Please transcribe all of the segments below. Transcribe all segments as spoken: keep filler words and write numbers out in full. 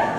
To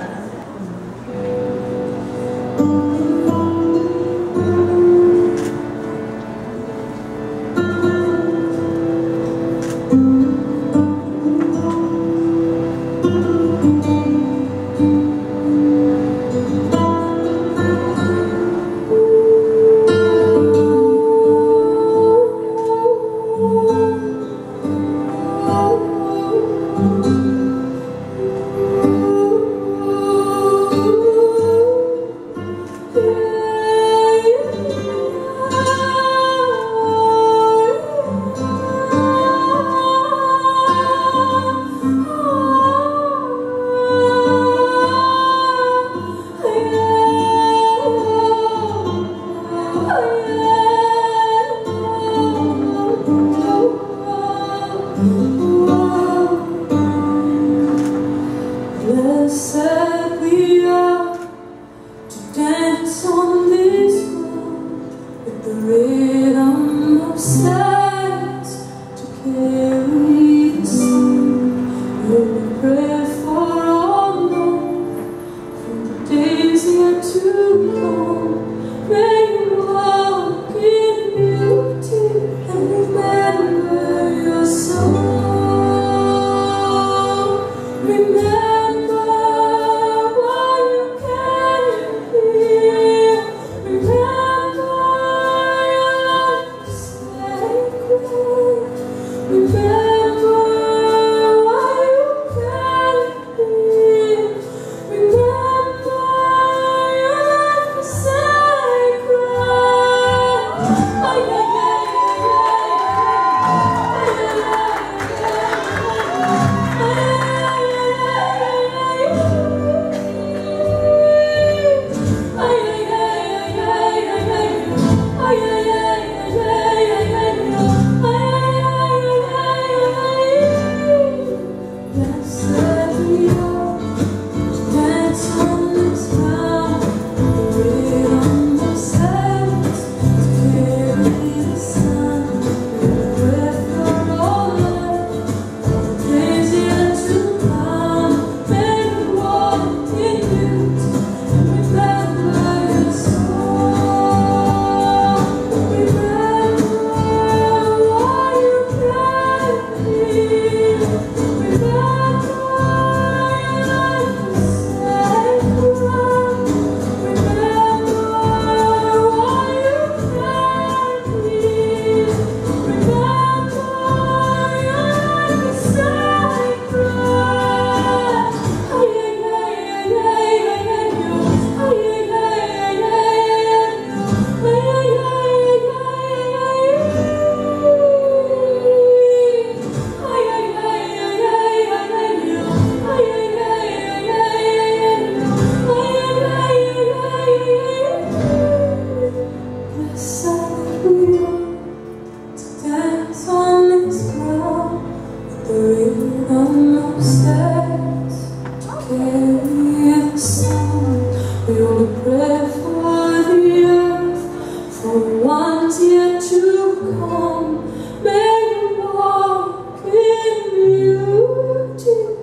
come, may you walk in beauty.